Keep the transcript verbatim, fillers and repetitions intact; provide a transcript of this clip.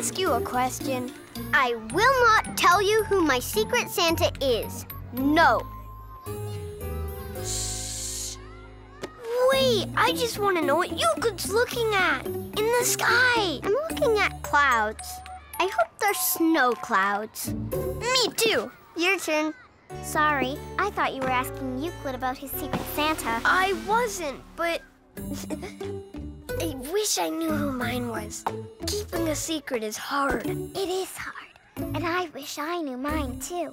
ask you a question. I will not tell you who my secret Santa is. No. Shh. Wait, I just want to know what Euclid's looking at in the sky. I'm looking at clouds. I hope they're snow clouds. Me too. Your turn. Sorry, I thought you were asking Euclid about his secret Santa. I wasn't, but I wish I knew who mine was. Keeping a secret is hard. It is hard, and I wish I knew mine too.